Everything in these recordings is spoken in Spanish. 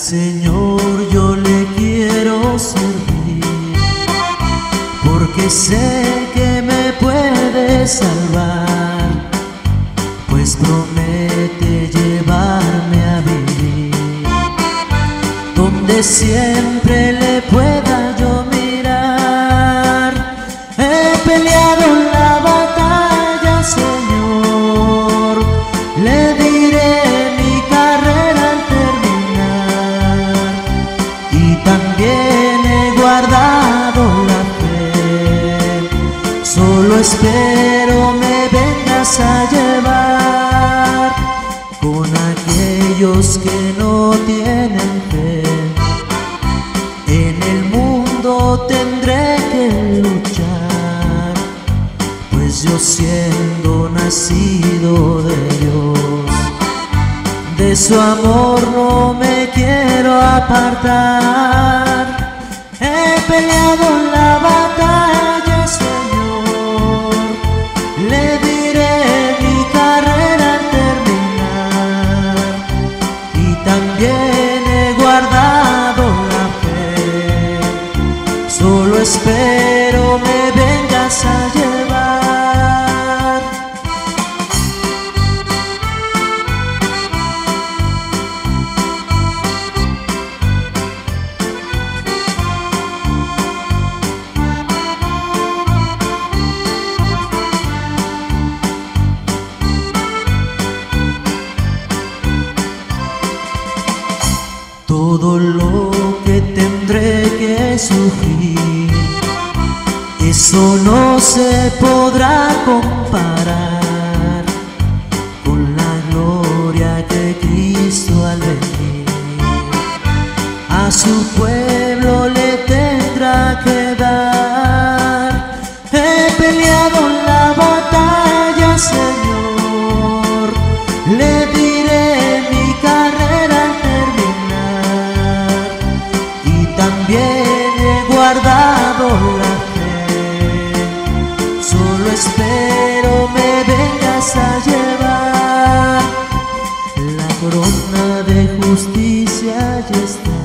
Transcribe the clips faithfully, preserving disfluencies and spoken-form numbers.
Señor yo le quiero servir, porque sé que me puede salvar, pues promete llevarme a vivir, donde siempre le pueda yo mirar. He peleado la batalla, Señor, le diré mi carrera al terminar, y también he guardado la fe, solo espero me vengas a llevar con aquellos que no tienen fe. En el mundo tendré que luchar, pues yo siendo nacido de Dios, de su amor no me quiero apartar. He peleado la batalla, Señor, le diré mi carrera al terminar, y también he guardado la fe, solo espero me vengas a llevar. Todo lo que tendré que sufrir, eso no se podrá comparar con la gloria que Cristo al venir a su pueblo le tendrá que dar. He peleado la batalla, Señor, le diré mi carrera al terminar, y también he guardado la fe, solo espero me vengas a llevar. La corona de justicia ya está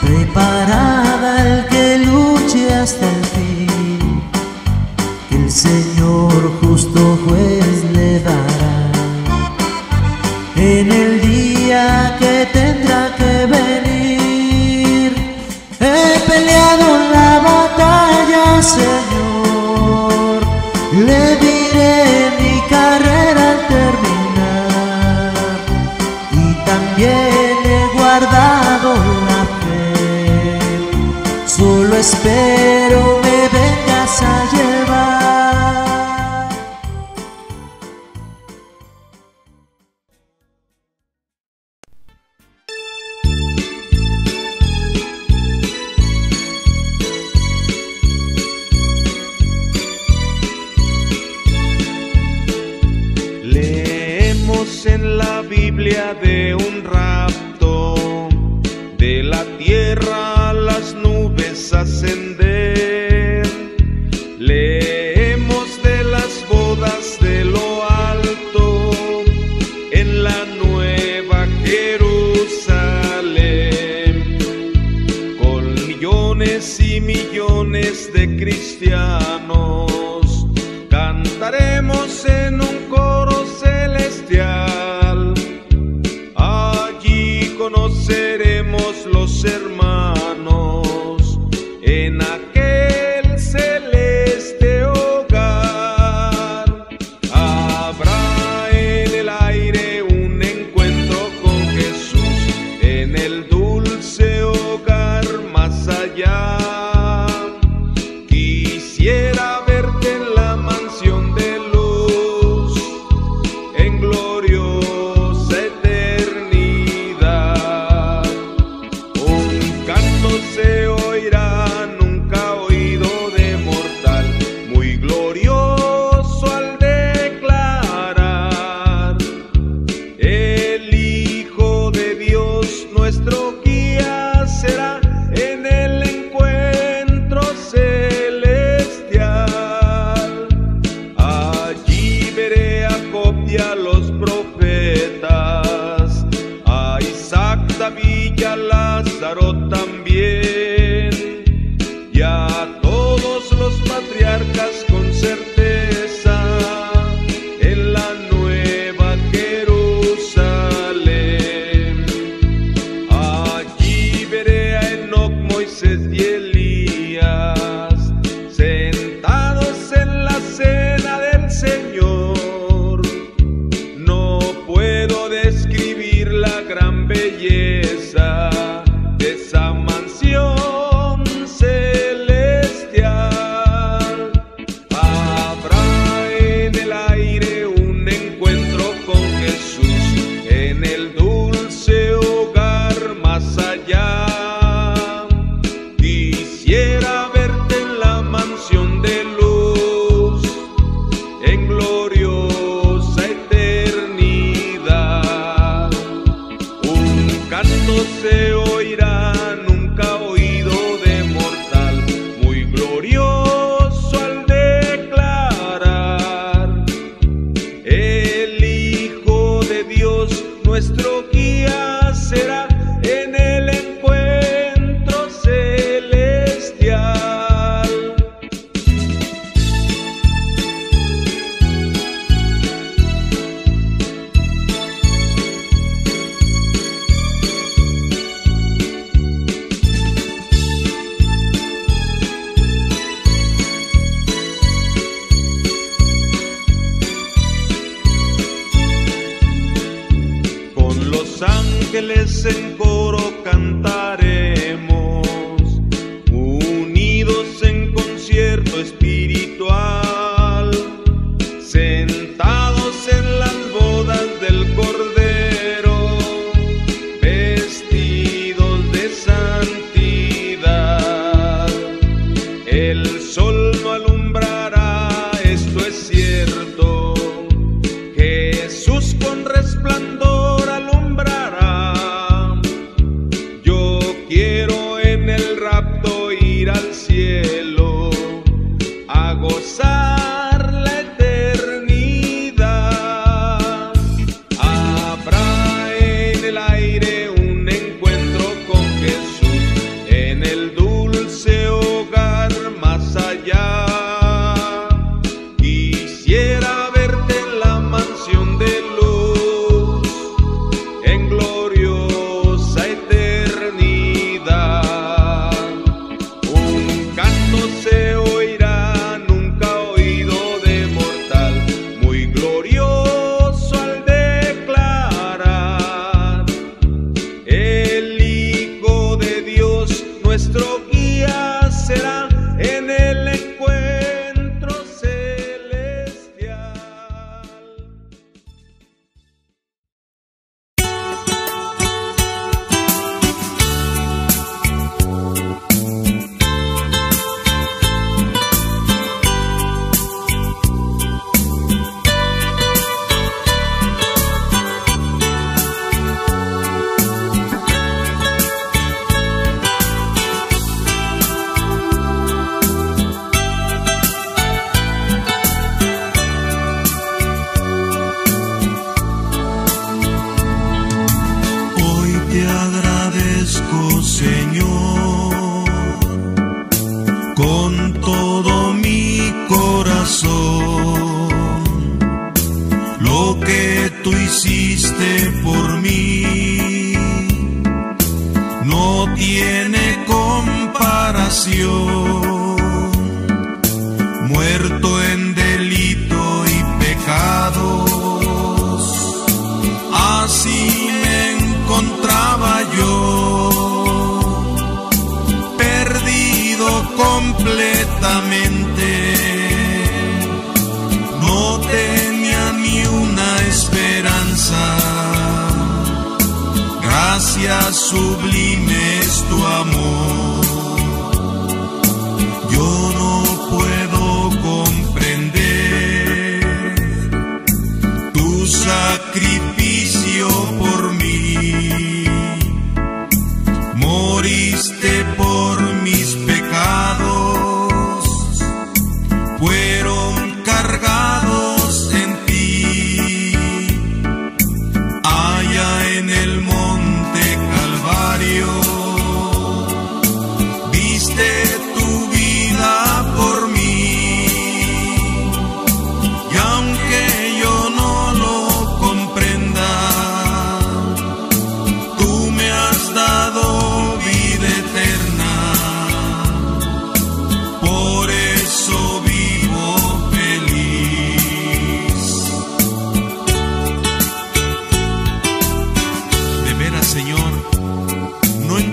preparada al que luche hasta el fin, que el Señor justo juez le dará en el día que tendrá que venir. He peleado la batalla, Señor, le diré mi carrera al terminar, y también he guardado la fe, solo espero me vengas a llevar. En la Biblia de un rapto, de la tierra a las nubes ascender. Leemos de las bodas de lo alto, en la nueva Jerusalén, con millones y millones de cristianos, cantaremos en un coro celestial. Conoceremos los hermanos en aquel celeste hogar. Habrá en el aire un encuentro con Jesús, en el dulce hogar más allá. Quisiera verte en la mansión de luz, en gloriosa eternidad. Los profetas, a Isaac declaró también, y a todos los patriarcas con certeza, en la nueva Jerusalén. Allí veré a Enoc, Moisés y Elías, sentados en la cena del Señor. No puedo describir la gran belleza de esa mansión celestial. Habrá en el aire un encuentro con Jesús, en el dulce hogar más allá. Quisiera verte en la mansión de luz, en gloriosa eternidad. Un canto se oirá nunca oído de mortal, muy glorioso al declarar: el Hijo de Dios, nuestro guía será en el encuentro celestial. Con los ángeles en coro cantaremos, unidos en concierto espiritual, sentados en las bodas del Cordero, vestidos de santidad. El sol no alumbrará, esto es cierto, Jesús con resplandor al cielo a gozar la eternidad. Habrá en el aire un encuentro con Jesús, en el dulce hogar más allá. Quisiera verte en la mansión de luz, en gloriosa eternidad. Se oirá nunca oído de mortal, muy glorioso al declarar: el Hijo de Dios, nuestro guía será en el encuentro celestial. Con todo mi corazón, lo que tú hiciste por mí no tiene comparación. Muerto en delito y pecados, así me encontraba yo, completamente, no tenía ni una esperanza. Gracias, sublime es tu amor, yo no puedo comprender tu sacrificio por mí. Moriste por mis pecados, fueron cargados en ti. Allá en el monte Calvario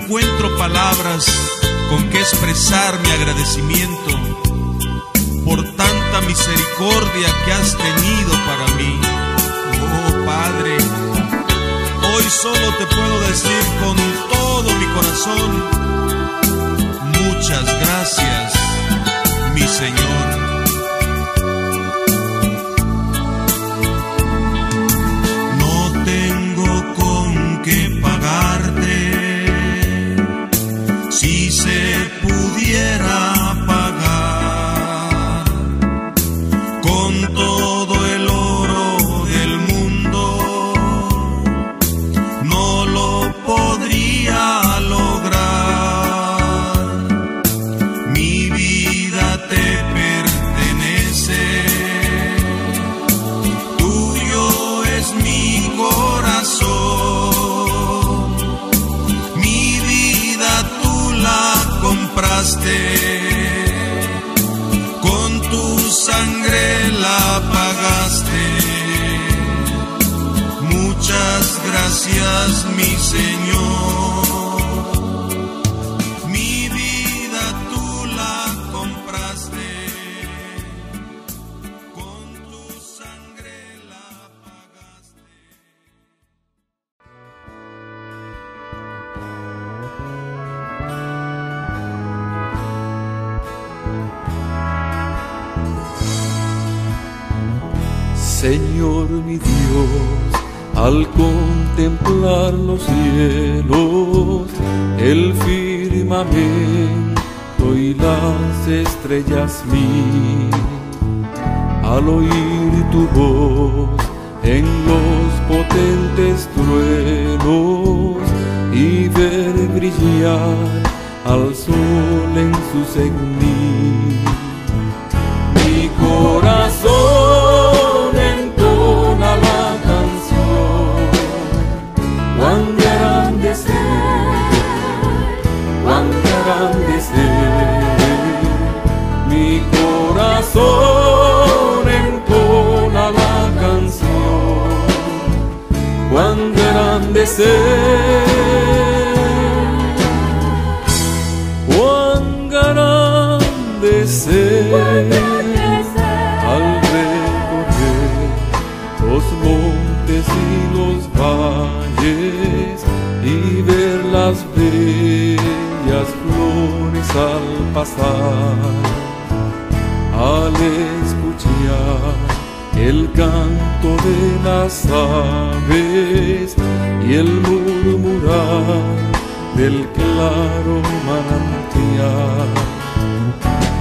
encuentro palabras con que expresar mi agradecimiento por tanta misericordia que has tenido para mí. Oh Padre, hoy solo te puedo decir con todo mi corazón, muchas gracias, mi Señor. Con tu sangre la pagaste. Muchas gracias, mi Señor. Mi vida tú la compraste. Con tu sangre la pagaste. Señor mi Dios, al contemplar los cielos, el firmamento y las estrellas mil, al oír tu voz en los potentes truenos y ver brillar al sol en su cegnil, mi corazón cuán grande ser al recorrer los montes y los valles y ver las bellas flores al pasar, al escuchar el canto de las aves y el murmurar del claro manantial.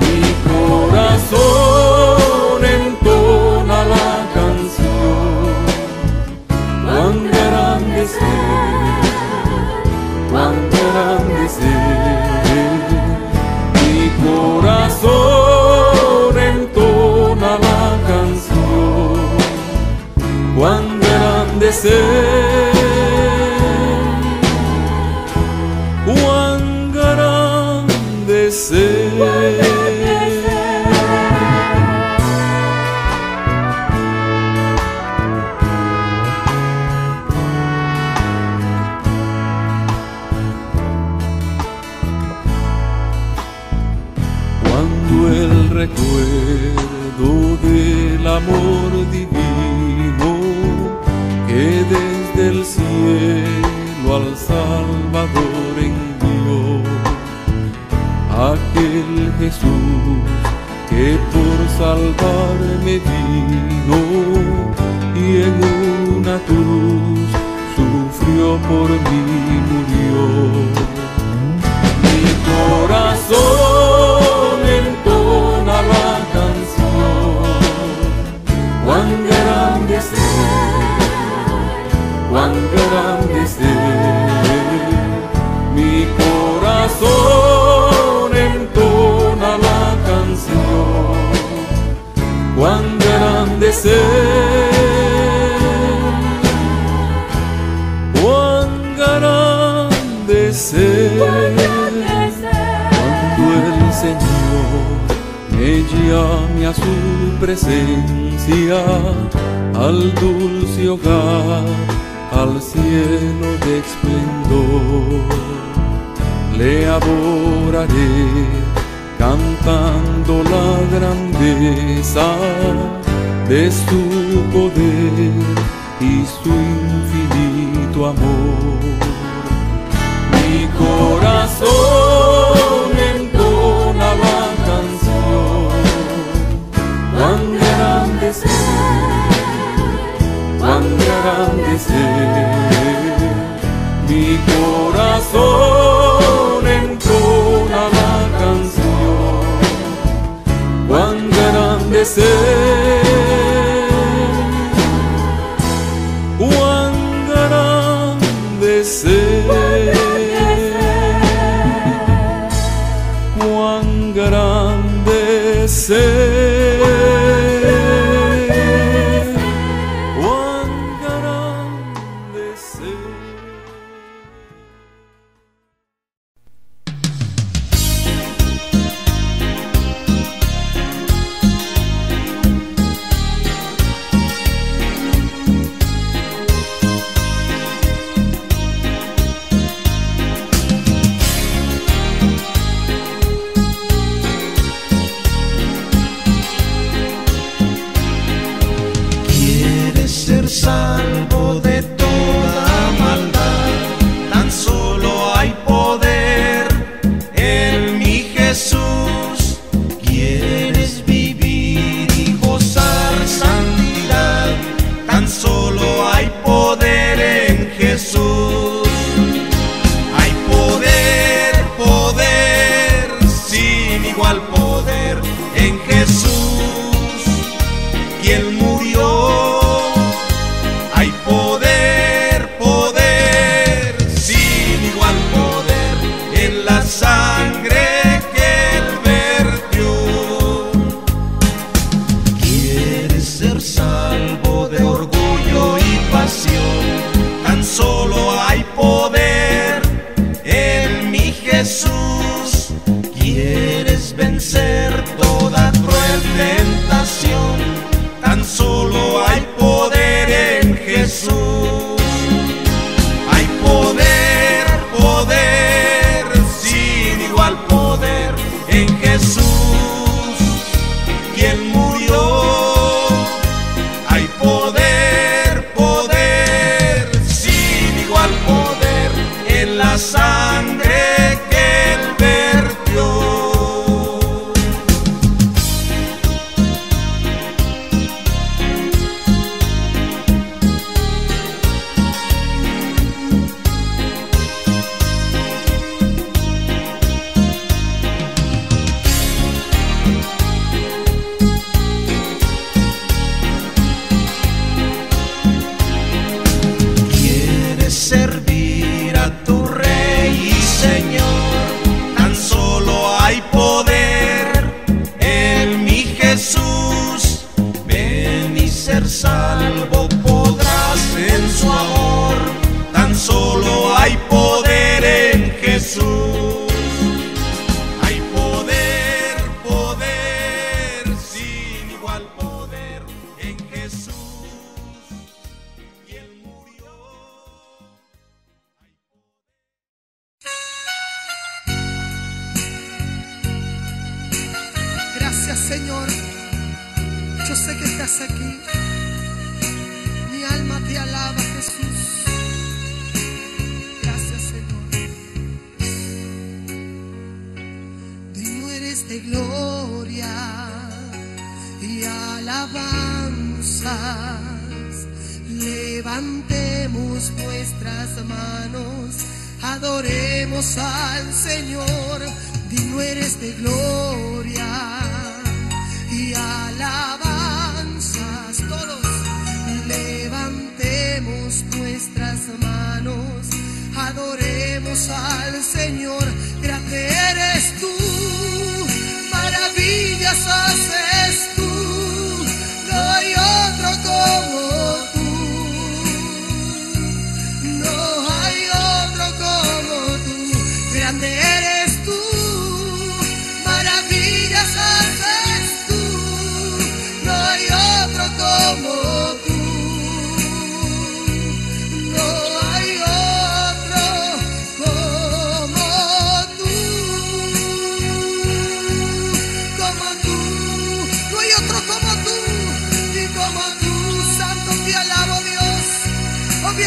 Mi corazón entona la canción, cuán grande es Él, cuán grande es Él. Mi corazón entona la canción, cuán grande es Él. Cuando el recuerdo del amor divino que desde el cielo al Salvador envió, aquel Jesús que por salvarme vino y en una cruz sufrió por mí murió, mi corazón cuán grande es Él, mi corazón entona la canción, cuán grande es Él, cuán grande es Él. Cuando el Señor me llame a su presencia, al dulce hogar, al cielo de esplendor. le adoraré, cantando la grandeza de su poder y su infinito amor. Mi corazón entona la canción, cuán grande es Él, cuán grande es Él. Mi corazón entona la canción, cuán grande es Él. Cuán grande es Él, cuán grande es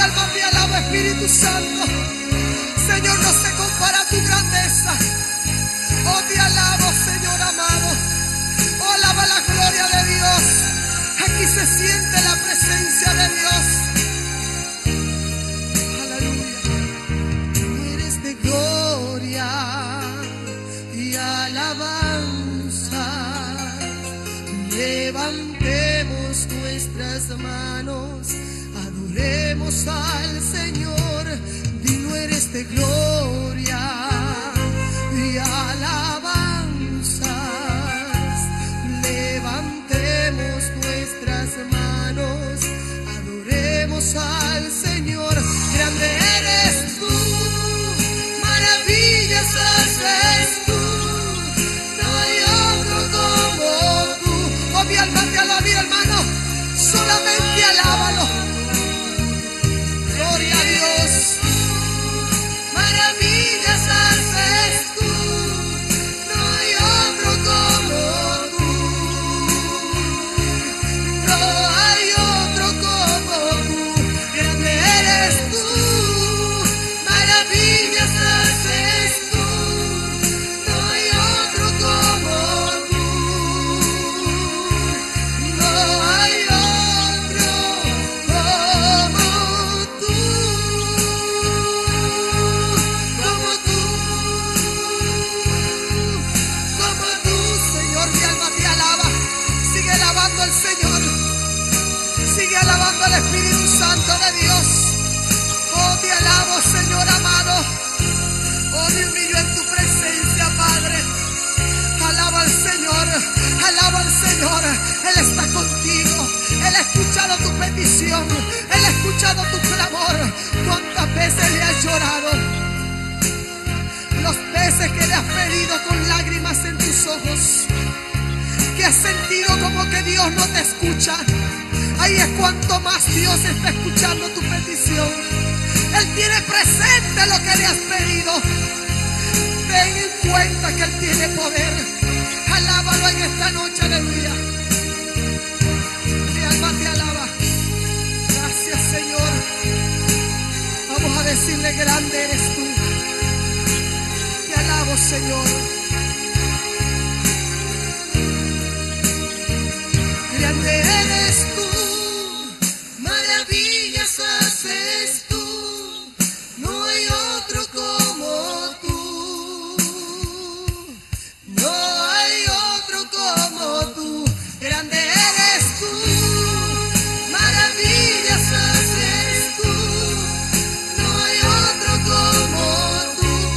alma te alaba, Espíritu Santo. Señor, no se compara tu grandeza. Oh, te alabo, Señor amado. Oh, alaba la gloria de Dios. Aquí se siente la presencia de Dios. Aleluya. Eres de gloria y alabanza. Levantemos nuestras manos. Adoremos al Señor, digno eres de gloria y alabanzas. Levantemos nuestras manos, adoremos al Señor. Grande eres tú, maravillosas eres tú, no hay otro como tú. Oh, mi alma te alaba, mi hermano, solamente alábalo. Gloria a Dios, maravillas haces tú, no hay otro como tú, no hay otro como tú, grande eres tú, maravillas haces tú, no hay otro como tú, no hay alabando al Espíritu Santo de Dios. Oh, te alabo, Señor amado. Oh, me humillo en tu presencia, Padre. Alaba al Señor, alaba al Señor. Él está contigo. Él ha escuchado tu petición. Él ha escuchado tu clamor. ¿Cuántas veces le has llorado? Los veces que le has pedido con lágrimas en tus ojos, que has sentido como que Dios no te escucha. Ahí es cuanto más Dios está escuchando tu petición. Él tiene presente lo que le has pedido. Ten en cuenta que Él tiene poder. Alábalo en esta noche, aleluya. Mi alma te alaba. Gracias, Señor. Vamos a decirle, grande eres tú. Te alabo, Señor. Grande eres tú. Maravillas haces tú, no hay otro como tú, no hay otro como tú, grande eres tú, maravillas haces tú, no hay otro como tú,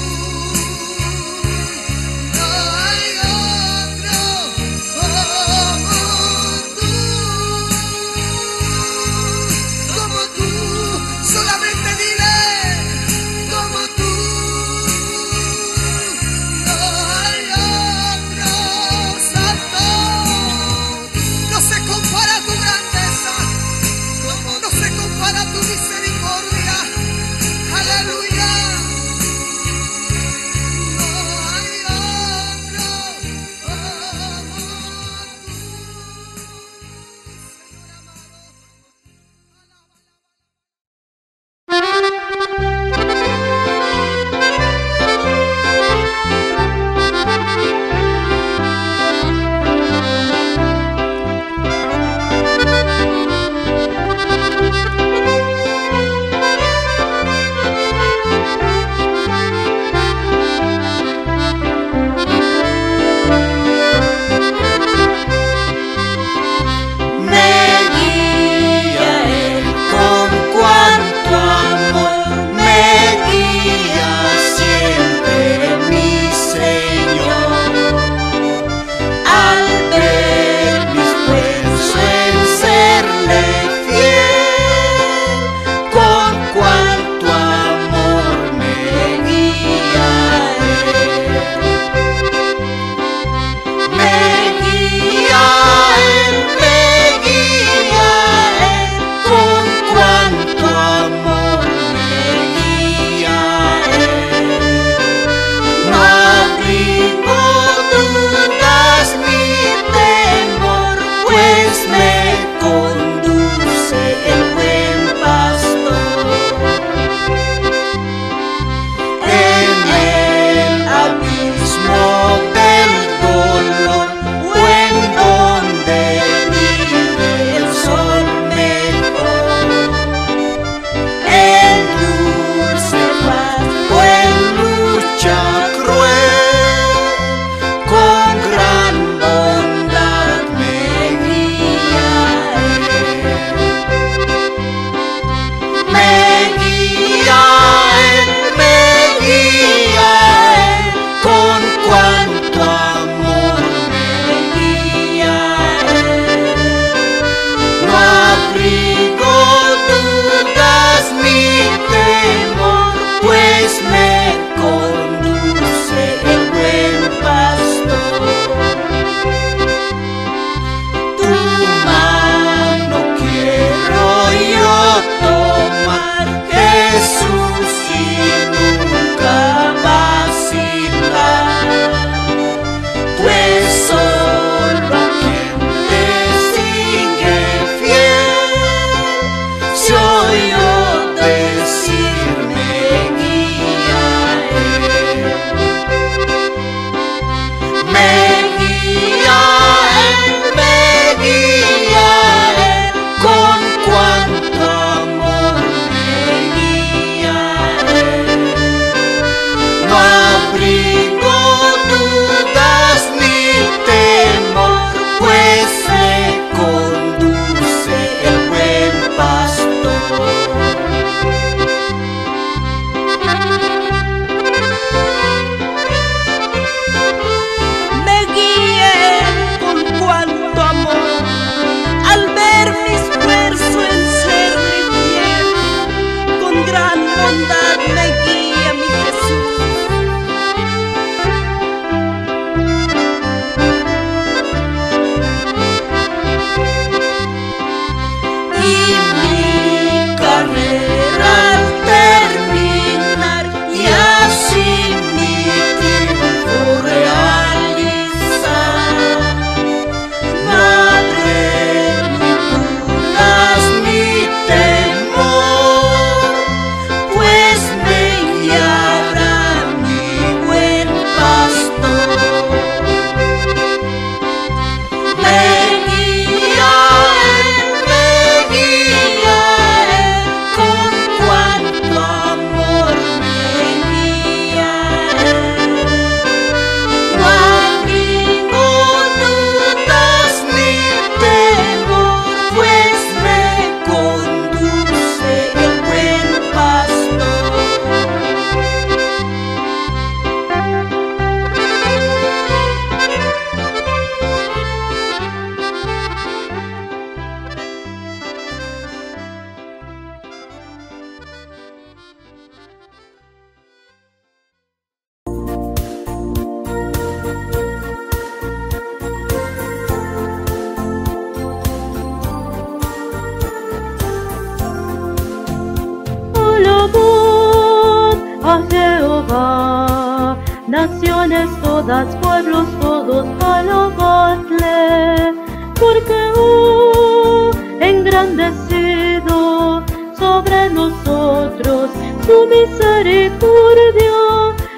naciones todas, pueblos todos, al alabarle, porque oh, engrandecido sobre nosotros su misericordia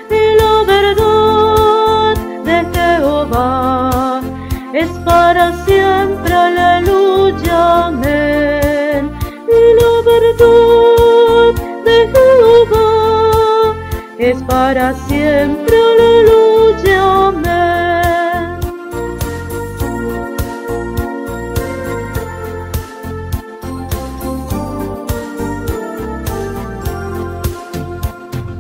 y la verdad de Jehová es para siempre, aleluya, amén. Y la verdad de Jehová es para siempre, aleluya, amén.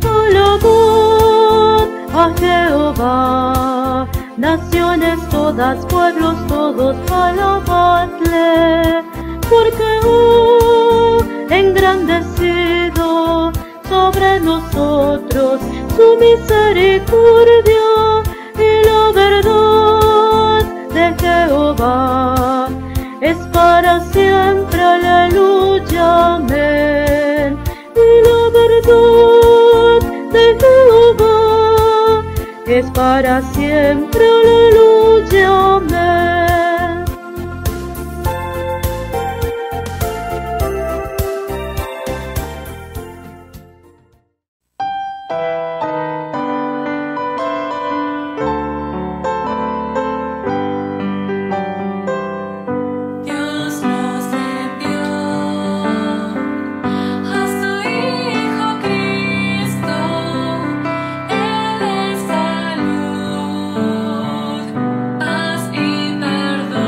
Alabad a Jehová, naciones todas, pueblos todos, alabadle, porque oh, engrandecido sobre nosotros su misericordia y la verdad de Jehová es para siempre, aleluya, amén. Y la verdad de Jehová es para siempre, aleluya, amén. Paz y perdón.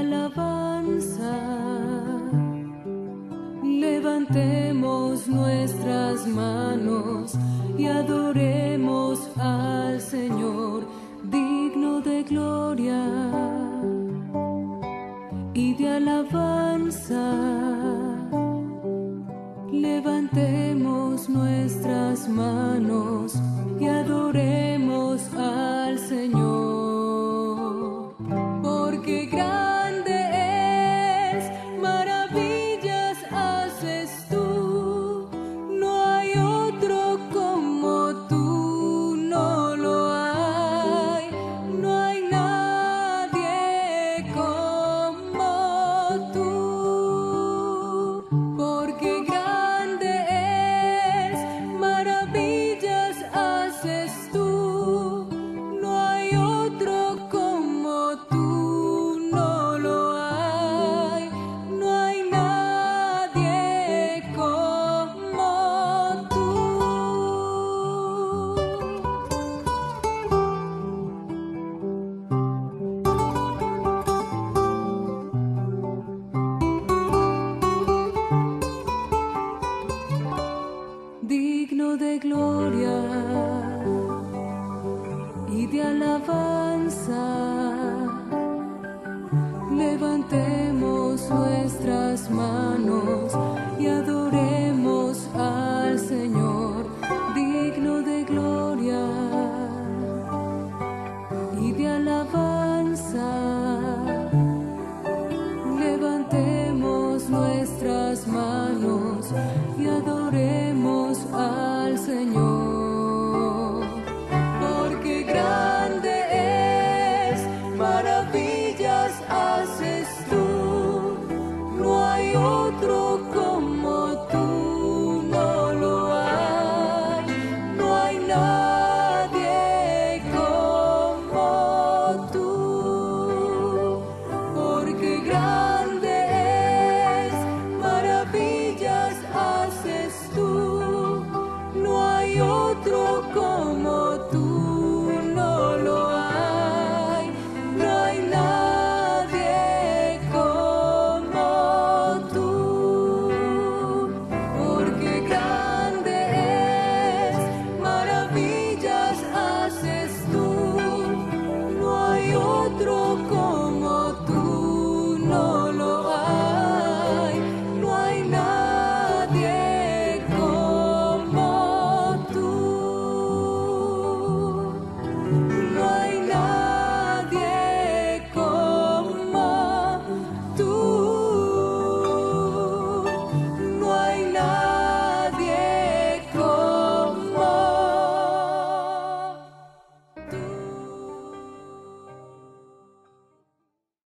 alabanza. Levantemos nuestras manos y adoremos al Señor, digno de gloria y de alabanza. Levantemos nuestras manos y adoremos al Señor, porque grande es, maravillas haces tú, no hay otro como tú, no lo hay, no hay nadie como tú, porque grande es, maravillas haces tú. Digno de gloria y de alabanza, levantemos nuestras manos y adoremos.